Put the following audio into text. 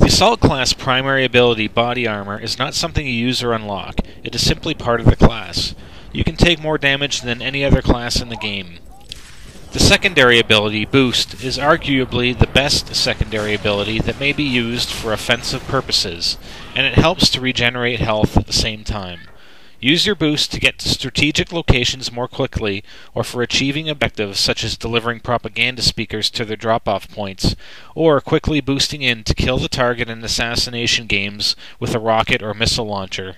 The Assault class primary ability, Body Armor, is not something you use or unlock. It is simply part of the class. You can take more damage than any other class in the game. The secondary ability, Boost, is arguably the best secondary ability that may be used for offensive purposes, and it helps to regenerate health at the same time. Use your boost to get to strategic locations more quickly or for achieving objectives such as delivering propaganda speakers to their drop-off points or quickly boosting in to kill the target in assassination games with a rocket or missile launcher.